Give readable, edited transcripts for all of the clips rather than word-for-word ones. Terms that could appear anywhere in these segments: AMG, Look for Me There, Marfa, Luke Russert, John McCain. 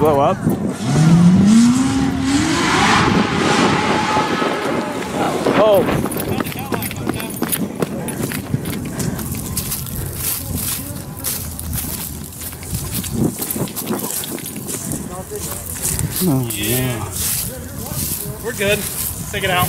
Blow up. Oh. Oh, yeah. We're good. Take it out.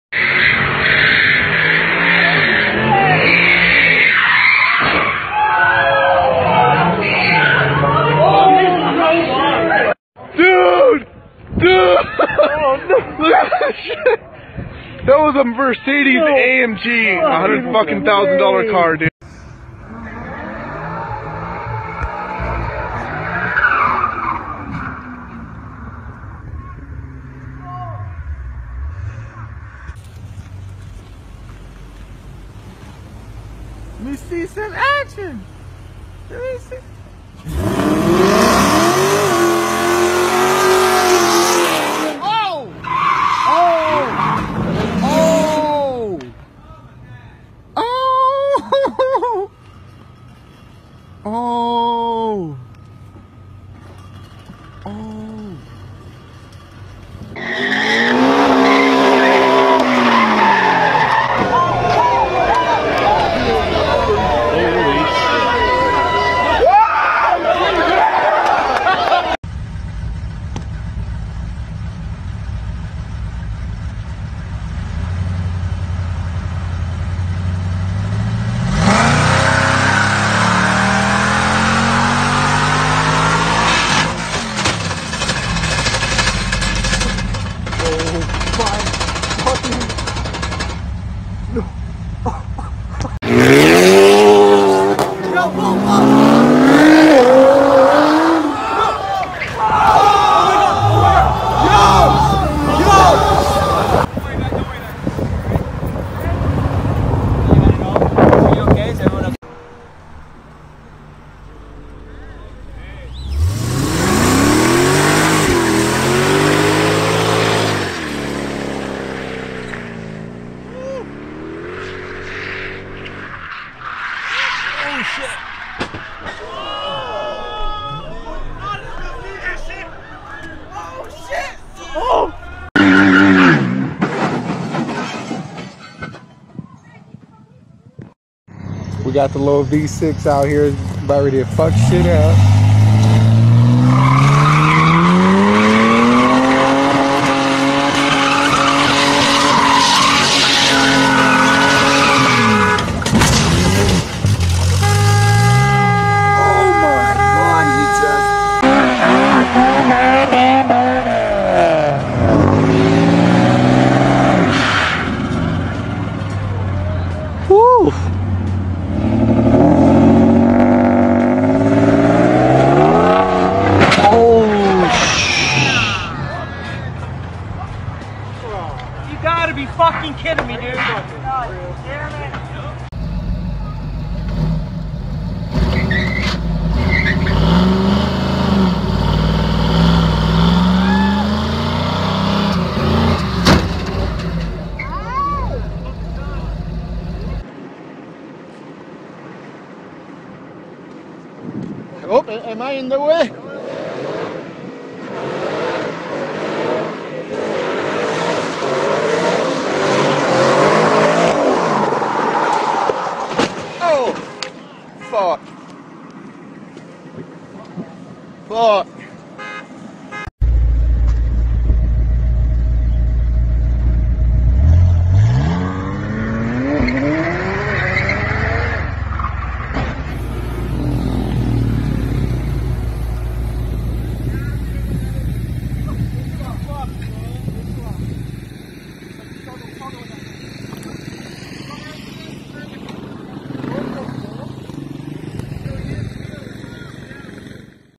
That was a Mercedes AMG, $100,000 car, dude. Let me see some action. Let me see. Oh! Oh! We got the little V6 out here, about ready to fuck shit up. You fucking kidding me, dude. Oh, am I in the way? fuck.